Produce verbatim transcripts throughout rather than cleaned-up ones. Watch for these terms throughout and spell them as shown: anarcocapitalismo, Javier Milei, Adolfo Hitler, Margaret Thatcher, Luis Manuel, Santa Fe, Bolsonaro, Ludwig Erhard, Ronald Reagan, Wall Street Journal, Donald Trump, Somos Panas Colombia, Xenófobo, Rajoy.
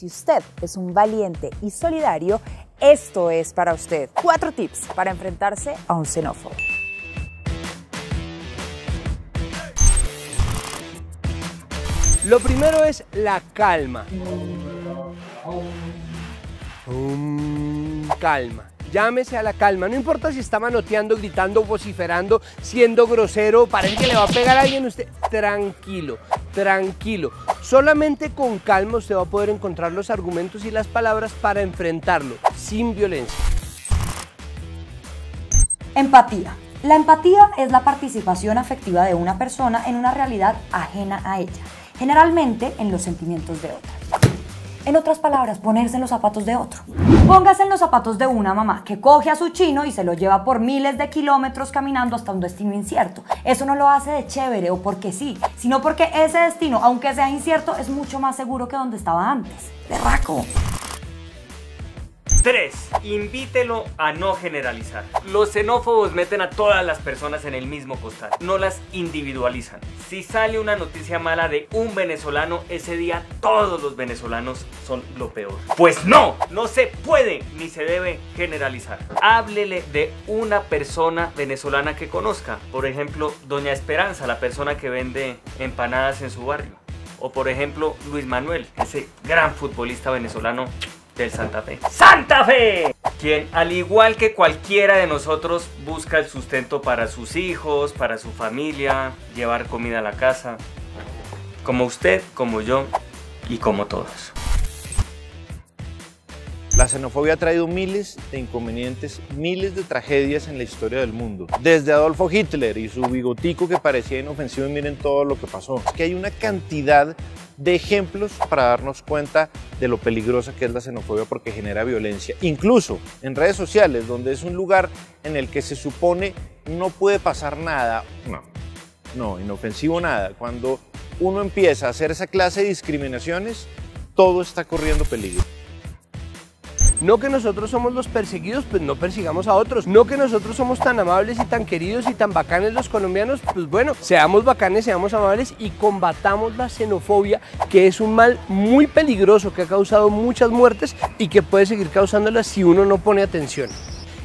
Si usted es un valiente y solidario, esto es para usted. Cuatro tips para enfrentarse a un xenófobo. Lo primero es la calma. Um, calma. Llámese a la calma, no importa si está manoteando, gritando, vociferando, siendo grosero, parece que le va a pegar a alguien, usted tranquilo, tranquilo. Solamente con calma usted va a poder encontrar los argumentos y las palabras para enfrentarlo, sin violencia. Empatía. La empatía es la participación afectiva de una persona en una realidad ajena a ella, generalmente en los sentimientos de otra. En otras palabras, ponerse en los zapatos de otro. Póngase en los zapatos de una mamá que coge a su chino y se lo lleva por miles de kilómetros caminando hasta un destino incierto. Eso no lo hace de chévere o porque sí, sino porque ese destino, aunque sea incierto, es mucho más seguro que donde estaba antes. ¡Berraco! tres. Invítelo a no generalizar. Los xenófobos meten a todas las personas en el mismo costal, no las individualizan. Si sale una noticia mala de un venezolano, ese día todos los venezolanos son lo peor. Pues no, no se puede ni se debe generalizar. Háblele de una persona venezolana que conozca, por ejemplo, doña Esperanza, la persona que vende empanadas en su barrio, o por ejemplo, Luis Manuel, ese gran futbolista venezolano del Santa Fe. ¡Santa Fe! Quien, al igual que cualquiera de nosotros, busca el sustento para sus hijos, para su familia, llevar comida a la casa. Como usted, como yo y como todos. La xenofobia ha traído miles de inconvenientes, miles de tragedias en la historia del mundo. Desde Adolfo Hitler y su bigotico que parecía inofensivo, y miren todo lo que pasó. Es que hay una cantidad de ejemplos para darnos cuenta de lo peligrosa que es la xenofobia, porque genera violencia, incluso en redes sociales, donde es un lugar en el que se supone no puede pasar nada, no, no, inofensivo nada. Cuando uno empieza a hacer esa clase de discriminaciones, todo está corriendo peligro. No que nosotros somos los perseguidos, pues no persigamos a otros. No que nosotros somos tan amables y tan queridos y tan bacanes los colombianos, pues bueno, seamos bacanes, seamos amables y combatamos la xenofobia, que es un mal muy peligroso que ha causado muchas muertes y que puede seguir causándolas si uno no pone atención.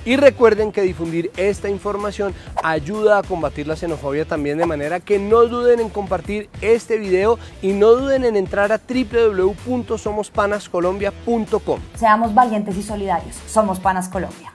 Y recuerden que difundir esta información ayuda a combatir la xenofobia también, de manera que no duden en compartir este video y no duden en entrar a doble u doble u doble u punto somos panas colombia punto com. Seamos valientes y solidarios. Somos Panas Colombia.